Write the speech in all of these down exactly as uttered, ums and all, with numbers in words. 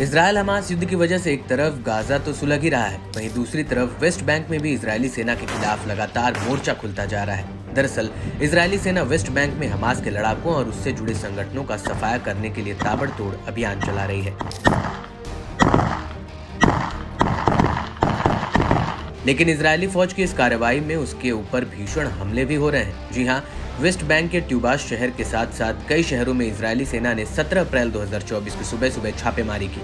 Israel Hamas युद्ध की वजह से एक तरफ गाजा तो सुलग ही रहा है, वहीं दूसरी तरफ वेस्ट बैंक में भी इजरायली सेना के खिलाफ लगातार मोर्चा खुलता जा रहा है। दरअसल इजरायली सेना वेस्ट बैंक में हमास के लड़ाकों और उससे जुड़े संगठनों का सफाया करने के लिए ताबड़तोड़ अभियान चला रही है, लेकिन इजरायली फौज की इस कार्रवाई में उसके ऊपर भीषण हमले भी हो रहे हैं। जी हाँ, वेस्ट बैंक के तूबास शहर के साथ साथ कई शहरों में इजरायली सेना ने सत्रह अप्रैल दो हज़ार चौबीस को सुबह सुबह छापेमारी की।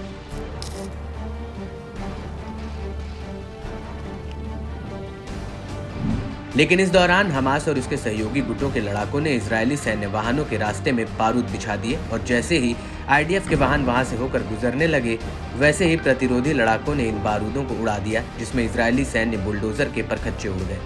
लेकिन इस दौरान हमास और उसके सहयोगी गुटों के लड़ाकों ने इजरायली सैन्य वाहनों के रास्ते में बारूद बिछा दिए और जैसे ही आई डी एफ के वाहन वहां से होकर गुजरने लगे, वैसे ही प्रतिरोधी लड़ाकों ने इन बारूदों को उड़ा दिया, जिसमें इजरायली सैन्य बुलडोजर के परखच्चे उड़ गए।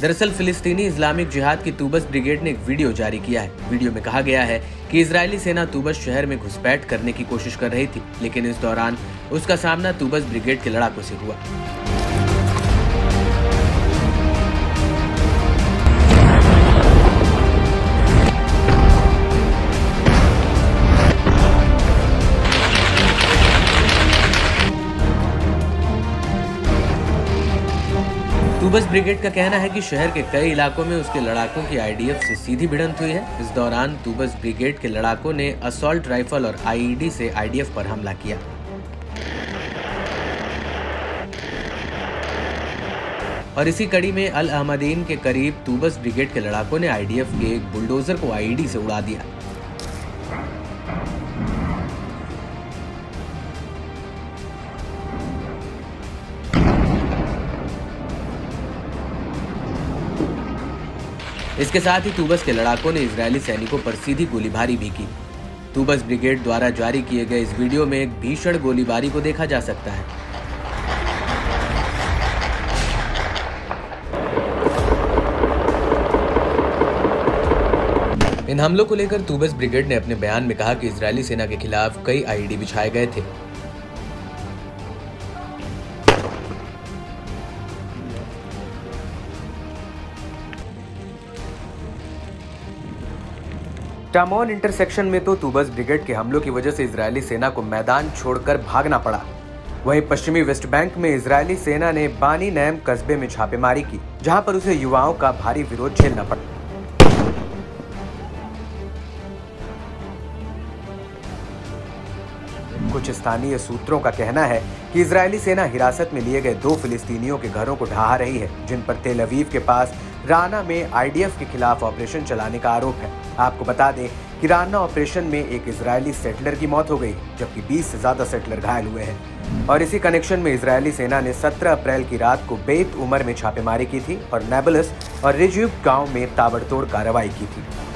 दरअसल फिलिस्तीनी इस्लामिक जिहाद की तूबास ब्रिगेड ने एक वीडियो जारी किया है। वीडियो में कहा गया है कि इजरायली सेना तूबास शहर में घुसपैठ करने की कोशिश कर रही थी, लेकिन इस दौरान उसका सामना तूबास ब्रिगेड के लड़ाकों से हुआ। तूबास ब्रिगेड का कहना है कि शहर के कई इलाकों में उसके लड़ाकों की आई डी एफ से सीधी भिड़ंत हुई है। इस दौरान तूबास ब्रिगेड के लड़ाकों ने असॉल्ट राइफल और आई ई डी से आई डी एफ पर हमला किया। और इसी कड़ी में अल अहमदीन के करीब तूबास ब्रिगेड के लड़ाकों ने आई डी एफ के एक बुलडोजर को आई ई डी से उड़ा दिया। इसके साथ ही तूबास के लड़ाकों ने इजरायली सैनिकों पर सीधी गोलीबारी भी की। तूबास ब्रिगेड द्वारा जारी किए गए इस वीडियो में एक भीषण गोलीबारी को देखा जा सकता है। इन हमलों को लेकर तूबास ब्रिगेड ने अपने बयान में कहा कि इजरायली सेना के खिलाफ कई आई ई डी बिछाए गए थे। टामोल इंटरसेक्शन में तो तूबास ब्रिगेड के हमलों की वजह से इजरायली सेना को मैदान छोड़कर भागना पड़ा। वहीं पश्चिमी वेस्ट बैंक में इजरायली सेना ने बानी नैम कस्बे में छापेमारी की, जहां पर उसे युवाओं का भारी विरोध झेलना पड़ा। कुछ स्थानीय सूत्रों का कहना है कि इजरायली सेना हिरासत में लिए गए दो फिलिस्तीनियों के घरों को ढहा रही है, जिन पर तेल अवीव के पास राना में आई डी एफ के खिलाफ ऑपरेशन चलाने का आरोप है। आपको बता दें कि राना ऑपरेशन में एक इजरायली सेटलर की मौत हो गई, जबकि बीस से ज्यादा सेटलर घायल हुए हैं। और इसी कनेक्शन में इजरायली सेना ने सत्रह अप्रैल की रात को बेत उमर में छापेमारी की थी और नैबलस और रिजुब गांव में ताबड़तोड़ कार्रवाई की थी।